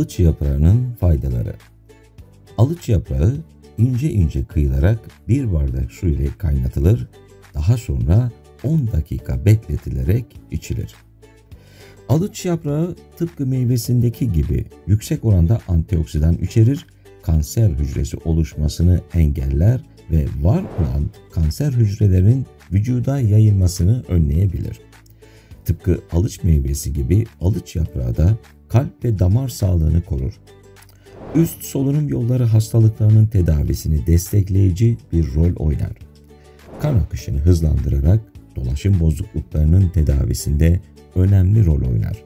Aliç yaprağının faydaları. Aliç yaprağı ince ince kıyılarak bir bardak su ile kaynatılır, daha sonra 10 dakika bekletilerek içilir. Aliç yaprağı tıpkı meyvesindeki gibi yüksek oranda antioksidan içerir, kanser hücresi oluşmasını engeller ve var olan kanser hücrelerinin vücuda yayılmasını önleyebilir. Tıpkı aliç meyvesi gibi aliç yaprağı da kalp ve damar sağlığını korur. Üst solunum yolları hastalıklarının tedavisini destekleyici bir rol oynar. Kan akışını hızlandırarak dolaşım bozukluklarının tedavisinde önemli rol oynar.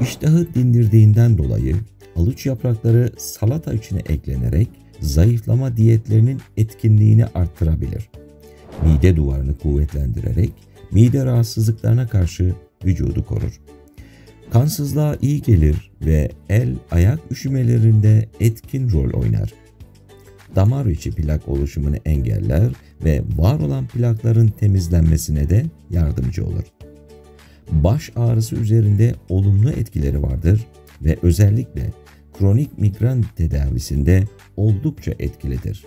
İştahı dindirdiğinden dolayı aliç yaprakları salata içine eklenerek zayıflama diyetlerinin etkinliğini arttırabilir. Mide duvarını kuvvetlendirerek mide rahatsızlıklarına karşı vücudu korur. Kansızlığa iyi gelir ve el-ayak üşümelerinde etkin rol oynar. Damar içi plak oluşumunu engeller ve var olan plakların temizlenmesine de yardımcı olur. Baş ağrısı üzerinde olumlu etkileri vardır ve özellikle kronik migren tedavisinde oldukça etkilidir.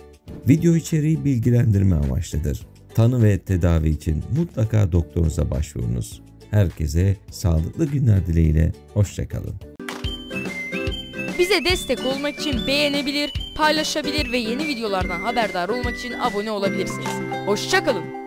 Video içeriği bilgilendirme amaçlıdır. Tanı ve tedavi için mutlaka doktorunuza başvurunuz. Herkese sağlıklı günler dileğiyle, hoşça kalın. Bize destek olmak için beğenebilir, paylaşabilir ve yeni videolardan haberdar olmak için abone olabilirsiniz. Hoşça kalın.